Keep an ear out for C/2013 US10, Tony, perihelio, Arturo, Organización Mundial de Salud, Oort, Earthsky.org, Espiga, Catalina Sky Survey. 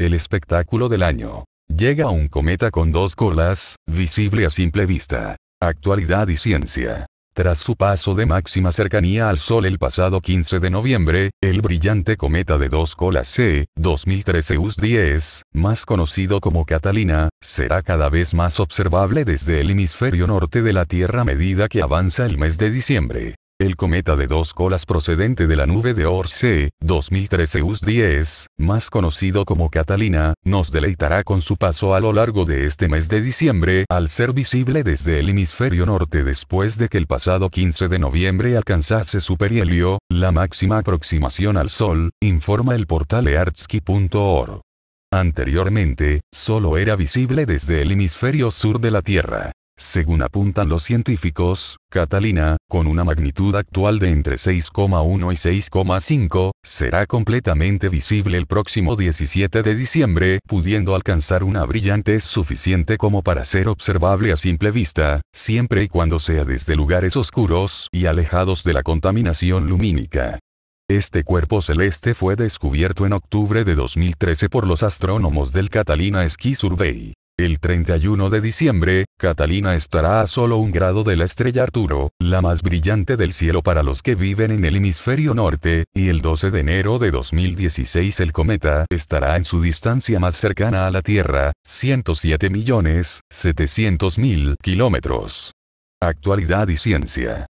El espectáculo del año. Llega un cometa con dos colas, visible a simple vista. Actualidad y ciencia. Tras su paso de máxima cercanía al Sol el pasado 15 de noviembre, el brillante cometa de dos colas C/2013 US10, más conocido como Catalina, será cada vez más observable desde el hemisferio norte de la Tierra a medida que avanza el mes de diciembre. El cometa de dos colas procedente de la nube de Oort C/2013 US10, más conocido como Catalina, nos deleitará con su paso a lo largo de este mes de diciembre al ser visible desde el hemisferio norte después de que el pasado 15 de noviembre alcanzase su perihelio, la máxima aproximación al Sol, informa el portal earthsky.org. Anteriormente, solo era visible desde el hemisferio sur de la Tierra. Según apuntan los científicos, Catalina, con una magnitud actual de entre 6,1 y 6,5, será completamente visible el próximo 17 de diciembre, pudiendo alcanzar una brillantez suficiente como para ser observable a simple vista, siempre y cuando sea desde lugares oscuros y alejados de la contaminación lumínica. Este cuerpo celeste fue descubierto en octubre de 2013 por los astrónomos del Catalina Sky Survey. El 31 de diciembre, Catalina estará a solo un grado de la estrella Arturo, la más brillante del cielo para los que viven en el hemisferio norte, y el 12 de enero de 2016 el cometa estará en su distancia más cercana a la Tierra, 107.700.000 kilómetros. Actualidad y ciencia.